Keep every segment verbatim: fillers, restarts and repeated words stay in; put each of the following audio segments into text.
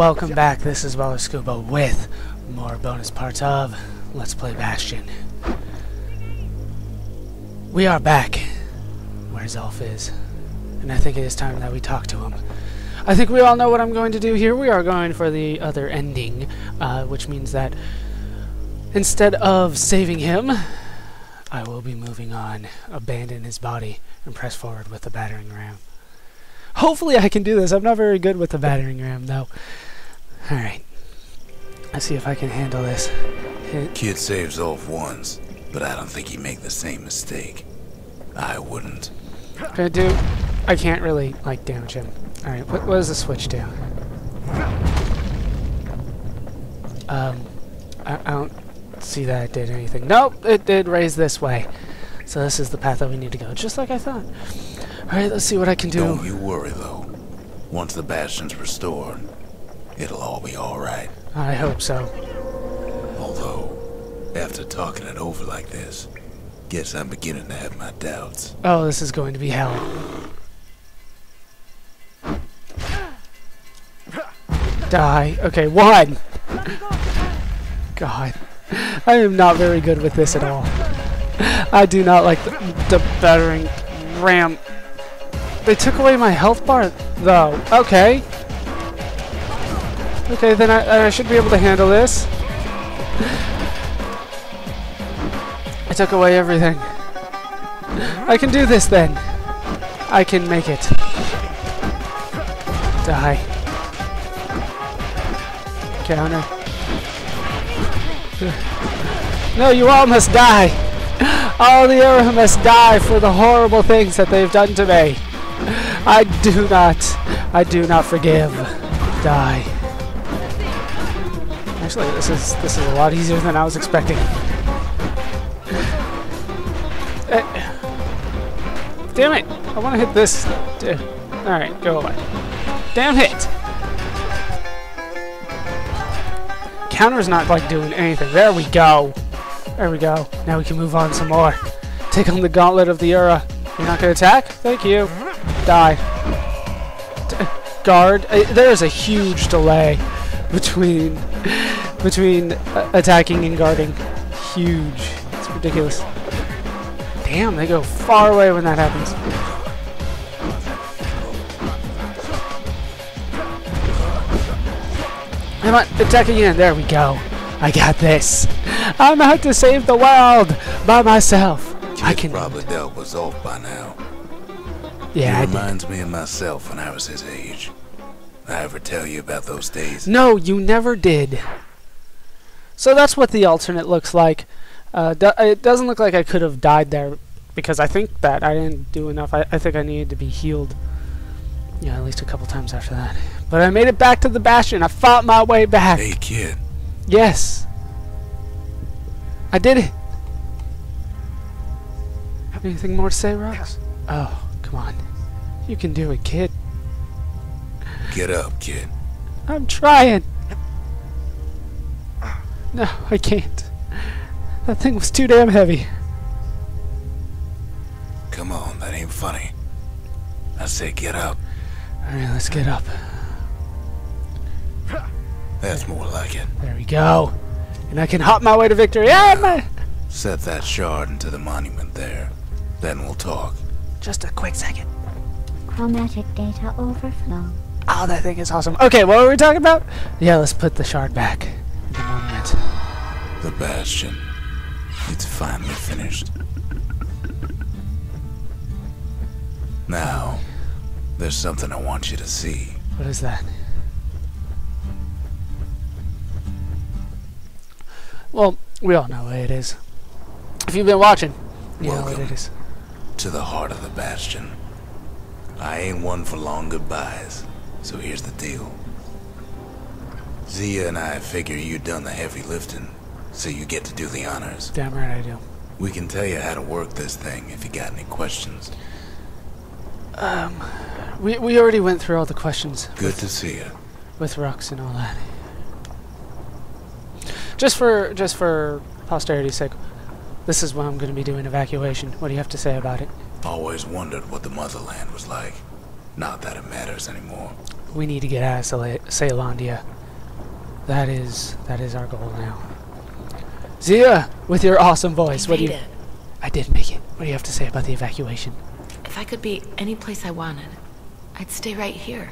welcome back. This is Ballerscuba with more bonus parts of Let's Play Bastion. We are back where Zulf is, and I think it is time that we talk to him. I think we all know what I'm going to do here. We are going for the other ending, uh, which means that instead of saving him, I will be moving on, abandon his body, and press forward with the battering ram. Hopefully I can do this. I'm not very good with the battering ram, though. Alright. Let's see if I can handle this. Hit. Kid saves Zulf once, but I don't think he'd make the same mistake. I wouldn't. Can I do? I can't really, like, damage him. Alright, what, what does the switch do? Um, I, I don't see that it did anything. Nope, it did raise this way. So this is the path that we need to go, just like I thought. Alright, let's see what I can do. Don't you worry, though. Once the Bastion's restored, it'll all be alright. I hope so. Although, after talking it over like this, guess I'm beginning to have my doubts. Oh, this is going to be hell. Die. Okay, one! God. I am not very good with this at all. I do not like the, the battering ram. They took away my health bar, though. Okay. Okay, then I, I should be able to handle this. I took away everything. I can do this, then. I can make it. Die. Counter. No, you all must die. All the Ura must die for the horrible things that they've done to me. I do not, I do not forgive. Die. Actually, this is this is a lot easier than I was expecting. Uh, damn it! I want to hit this. All right, go away. Damn hit. Counter's not like doing anything. There we go. There we go. Now we can move on some more. Take on the gauntlet of the Ura. You're not gonna attack? Thank you. Die. D guard. Uh, there is a huge delay between between uh, attacking and guarding. Huge. It's ridiculous. Damn, they go far away when that happens. Come on, attack again. There we go. I got this. I'm out to save the world by myself. You've I can probably dealt with Zulf by now. Yeah, it reminds me of myself when I was his age. Did I ever tell you about those days? No, you never did. So that's what the alternate looks like. Uh, do it doesn't look like I could have died there because I think that I didn't do enough. I, I think I needed to be healed. Yeah, at least a couple times after that. But I made it back to the Bastion. I fought my way back. Hey, kid. Yes. I did it. Have anything more to say, Rucks? Oh, come on. You can do it, kid. Get up, kid. I'm trying. No, I can't. That thing was too damn heavy. Come on, that ain't funny. I say get up. Alright, let's get up. That's more like it. There we go. And I can hop my way to victory. Yeah, my set that shard into the monument there. Then we'll talk. Just a quick second. Chromatic data overflow. Oh, that thing is awesome. Okay, what were we talking about? Yeah, let's put the shard back. The monument. The Bastion. It's finally finished. Now, there's something I want you to see. What is that? Well, we all know what it is. If you've been watching, you Welcome know what it is. To the heart of the Bastion. I ain't one for long goodbyes, so here's the deal. Zia and I figure you done the heavy lifting, so you get to do the honors. Damn right I do. We can tell you how to work this thing if you got any questions. Um, we, we already went through all the questions. Good with, to see you. With Rucks and all that. Just for just for posterity's sake, this is when I'm going to be doing evacuation. What do you have to say about it? Always wondered what the motherland was like. Not that it matters anymore. We need to get out of Ceylandia. That is that is our goal now. Zia, with your awesome voice, I what do you? It. I did make it. What do you have to say about the evacuation? If I could be any place I wanted, I'd stay right here.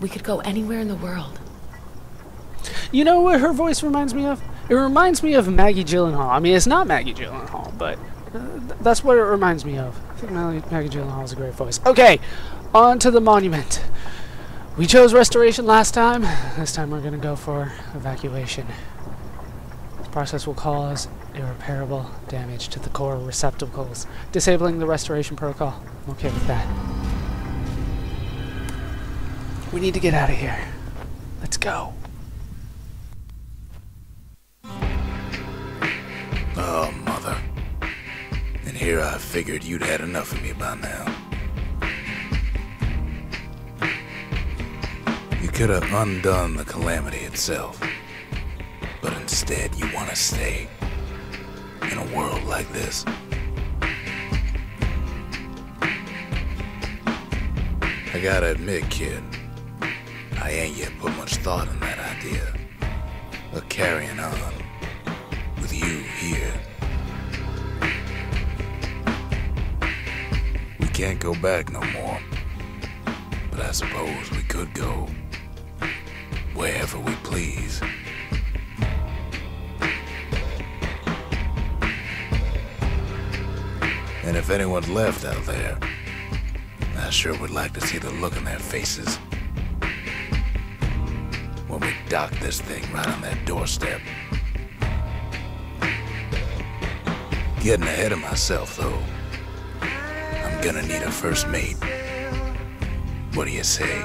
We could go anywhere in the world. You know what her voice reminds me of? It reminds me of Maggie Gyllenhaal. I mean, it's not Maggie Gyllenhaal, but uh, th that's what it reminds me of. I think Maggie Gyllenhaal is a great voice. Okay, on to the monument. We chose restoration last time. This time we're going to go for evacuation. This process will cause irreparable damage to the core receptacles. Disabling the restoration protocol. I'm okay with that. We need to get out of here. Let's go. Oh, mother. And here I figured you'd had enough of me by now. You could have undone the calamity itself, but instead you want to stay in a world like this. I gotta admit, kid, I ain't yet put much thought in that idea of carrying on with you here. We can't go back no more, but I suppose we could go wherever we please. And if anyone's left out there, I sure would like to see the look on their faces when we dock this thing right on their doorstep. Getting ahead of myself, though. I'm gonna need a first mate. What do you say?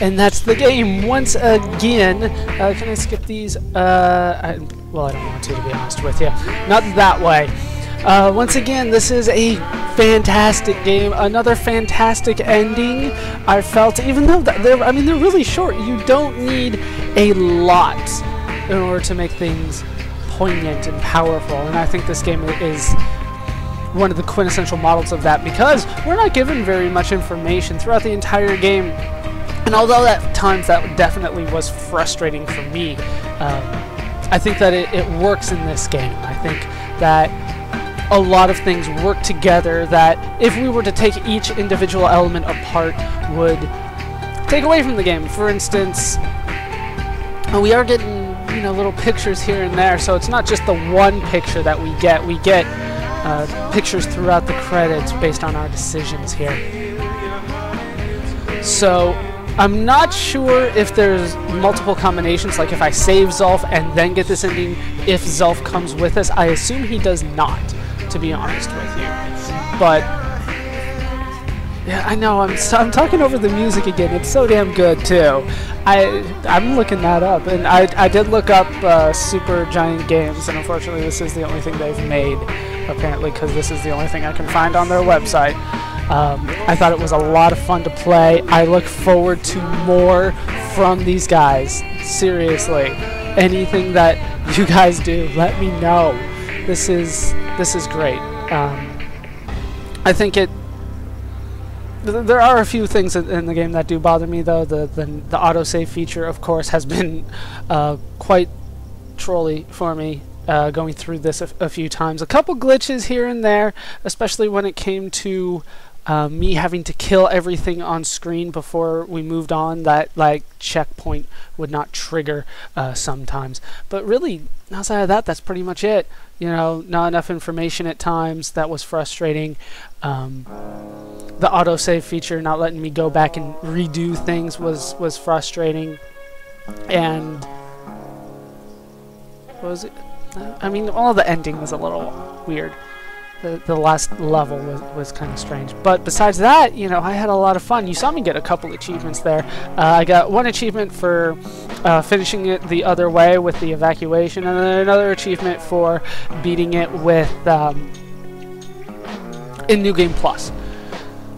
And that's the game once again. Uh, can I skip these? Uh, I, well, I don't want to, to be honest with you. Not that way. Uh, once again, this is a fantastic game. Another fantastic ending. I felt, even though they're, I mean, they're really short. You don't need a lot in order to make things poignant and powerful. And I think this game is one of the quintessential models of that, because we're not given very much information throughout the entire game. And although at times that definitely was frustrating for me, um, I think that it, it works in this game. I think that a lot of things work together that if we were to take each individual element apart would take away from the game. For instance, we are getting, you know, little pictures here and there, so it's not just the one picture that we get. We get uh, pictures throughout the credits based on our decisions here. So I'm not sure if there's multiple combinations, like if I save Zulf and then get this ending, if Zulf comes with us. I assume he does not, to be honest with you. But, yeah, I know, I'm, so, I'm talking over the music again. It's so damn good, too. I, I'm looking that up, and I, I did look up uh, Super Giant Games, and unfortunately this is the only thing they've made, apparently, because this is the only thing I can find on their website. Um, I thought it was a lot of fun to play. I look forward to more from these guys. Seriously, anything that you guys do, let me know. This is this is great. Um, I think it. Th there are a few things in, in the game that do bother me, though. The the, the autosave feature, of course, has been uh, quite trolly for me. Uh, going through this a, a few times, a couple glitches here and there, especially when it came to. Uh, me having to kill everything on screen before we moved on, that like checkpoint would not trigger uh, sometimes. But really, outside of that, that's pretty much it. You know, not enough information at times. That was frustrating. Um, the autosave feature not letting me go back and redo things was was frustrating. And what was it? I mean, all the ending was a little weird. The, the last level was, was kind of strange. But besides that, you know, I had a lot of fun. You saw me get a couple achievements there. Uh, I got one achievement for uh, finishing it the other way with the evacuation, and then another achievement for beating it with um, in New Game Plus.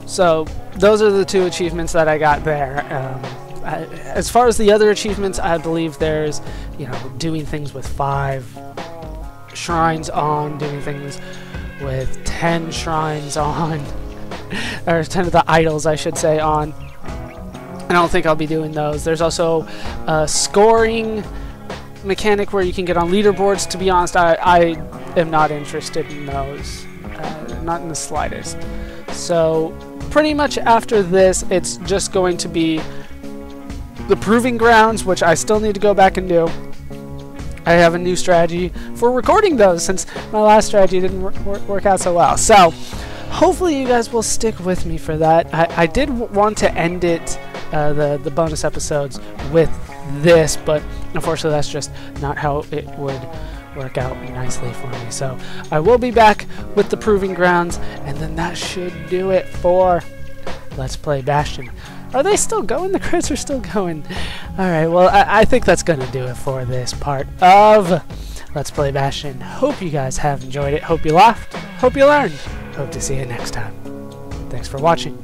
So those are the two achievements that I got there. Um, I, as far as the other achievements, I believe there's, you know, doing things with five shrines on, doing things with ten shrines on, or ten of the idols, I should say, on. I don't think I'll be doing those. There's also a scoring mechanic where you can get on leaderboards. To be honest, I, I am not interested in those, uh, not in the slightest. So pretty much after this, it's just going to be the Proving Grounds, which I still need to go back and do. I have a new strategy for recording those since my last strategy didn't wor work out so well. So hopefully you guys will stick with me for that. I, I did w want to end it, uh, the, the bonus episodes, with this, but unfortunately that's just not how it would work out nicely for me. So I will be back with the Proving Grounds, and then that should do it for Let's Play Bastion. Are they still going? The crits are still going. Alright, well, I, I think that's going to do it for this part of Let's Play Bastion. Hope you guys have enjoyed it. Hope you laughed. Hope you learned. Hope to see you next time. Thanks for watching.